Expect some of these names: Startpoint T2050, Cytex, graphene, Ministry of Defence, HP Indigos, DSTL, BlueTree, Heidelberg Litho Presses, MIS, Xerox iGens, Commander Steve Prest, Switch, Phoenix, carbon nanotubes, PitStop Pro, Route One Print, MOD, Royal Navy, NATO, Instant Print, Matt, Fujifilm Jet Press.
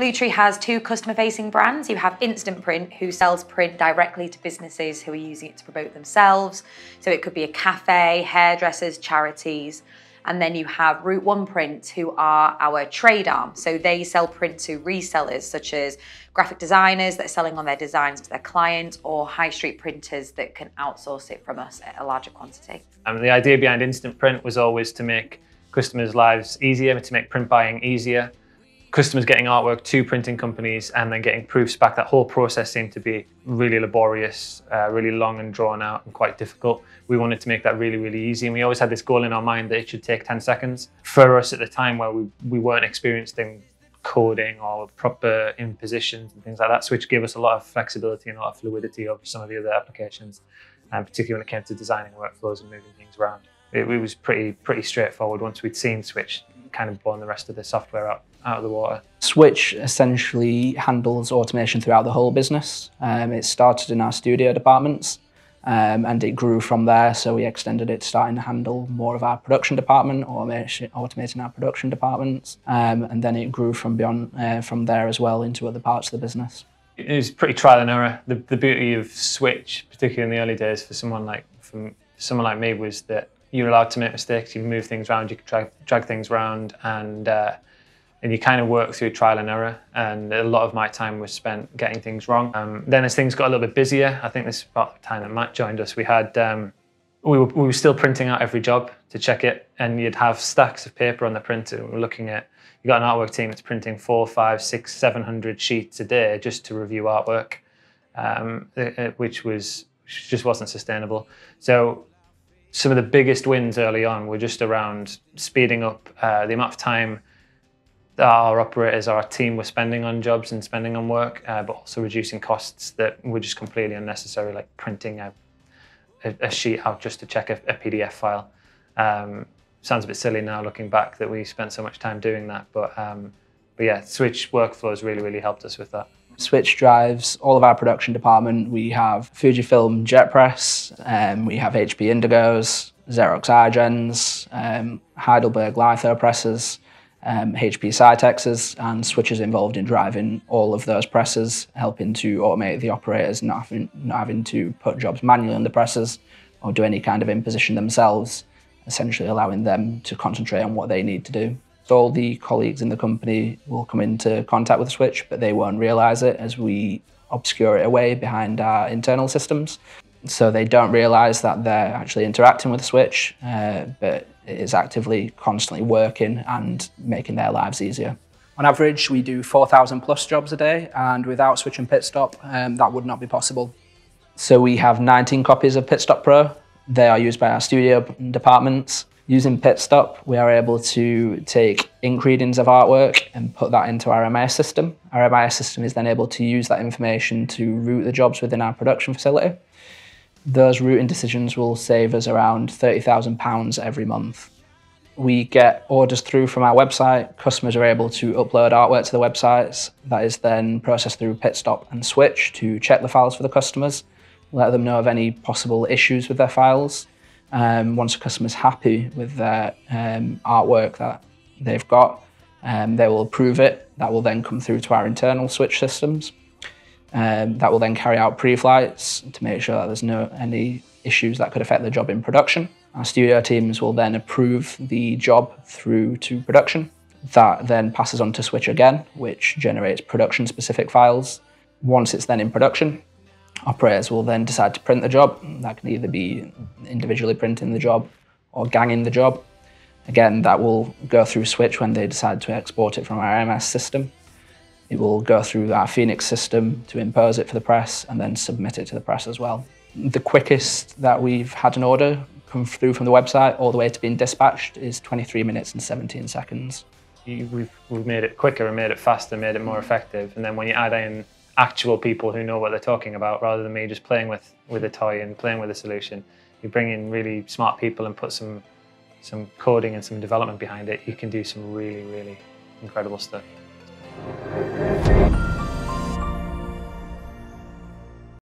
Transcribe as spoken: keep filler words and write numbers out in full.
BlueTree has two customer-facing brands. You have Instant Print, who sells print directly to businesses who are using it to promote themselves. So it could be a cafe, hairdressers, charities. And then you have Route One Print, who are our trade arm. So they sell print to resellers, such as graphic designers that are selling on their designs to their clients, or high street printers that can outsource it from us at a larger quantity. And the idea behind Instant Print was always to make customers' lives easier, to make print buying easier. Customers getting artwork to printing companies and then getting proofs back, that whole process seemed to be really laborious, uh, really long and drawn out and quite difficult. We wanted to make that really, really easy. And we always had this goal in our mind that it should take ten seconds. For us at the time, where we, we weren't experienced in coding or proper impositions and things like that, Switch gave us a lot of flexibility and a lot of fluidity over some of the other applications, and particularly when it came to designing workflows and moving things around. It, it was pretty, pretty straightforward once we'd seen Switch kind of blown the rest of the software out, out of the water. Switch essentially handles automation throughout the whole business. Um, it started in our studio departments um, and it grew from there, so we extended it, starting to handle more of our production department, automation, automating our production departments, um, and then it grew from, beyond, uh, from there as well into other parts of the business. It was pretty trial and error. The, the beauty of Switch, particularly in the early days, for someone like, for someone like me, was that you're allowed to make mistakes, you can move things around, you can drag, drag things around, and, uh, and you kind of work through trial and error. And a lot of my time was spent getting things wrong. Um, then as things got a little bit busier, I think this is about the time that Matt joined us, we had, um, we, were, we were still printing out every job to check it, and you'd have stacks of paper on the printer, and we're looking at, you've got an artwork team that's printing four, five, six, seven hundred sheets a day just to review artwork, um, which was, which just wasn't sustainable. So, some of the biggest wins early on were just around speeding up uh, the amount of time that our operators, our team were spending on jobs and spending on work, uh, but also reducing costs that were just completely unnecessary, like printing a, a, a sheet out just to check a, a P D F file. Um, sounds a bit silly now looking back that we spent so much time doing that, but, um, but yeah, Switch workflows really, really helped us with that. Switch drives all of our production department. We have Fujifilm Jet Press, um, we have H P Indigos, Xerox iGens, um, Heidelberg Litho Presses, um, H P Cytexes, and Switch is involved in driving all of those presses, helping to automate the operators, not having, not having to put jobs manually on the presses or do any kind of imposition themselves, essentially allowing them to concentrate on what they need to do. All the colleagues in the company will come into contact with Switch, but they won't realise it as we obscure it away behind our internal systems. So they don't realise that they're actually interacting with Switch, uh, but it is actively, constantly working and making their lives easier. On average, we do four thousand plus jobs a day, and without Switch and PitStop, um, that would not be possible. So we have nineteen copies of PitStop Pro. They are used by our studio departments. Using PitStop, we are able to take ink readings of artwork and put that into our M I S system. Our M I S system is then able to use that information to route the jobs within our production facility. Those routing decisions will save us around thirty thousand pounds every month. We get orders through from our website. Customers are able to upload artwork to the websites. That is then processed through PitStop and Switch to check the files for the customers, let them know of any possible issues with their files. Um, once a customer's happy with their um, artwork that they've got, um, they will approve it. That will then come through to our internal Switch systems. Um, that will then carry out pre-flights to make sure that there's no any issues that could affect the job in production. Our studio teams will then approve the job through to production. That then passes on to Switch again, which generates production-specific files. Once it's then in production, operators will then decide to print the job. That can either be individually printing the job or ganging the job. Again, that will go through Switch when they decide to export it from our M S system. It will go through our Phoenix system to impose it for the press and then submit it to the press as well. The quickest that we've had an order come through from the website all the way to being dispatched is twenty-three minutes and seventeen seconds. We've, we've made it quicker and made it faster, made it more effective. And then when you add in actual people who know what they're talking about, rather than me just playing with with a toy and playing with a solution, you bring in really smart people and put some some coding and some development behind it, you can do some really, really incredible stuff.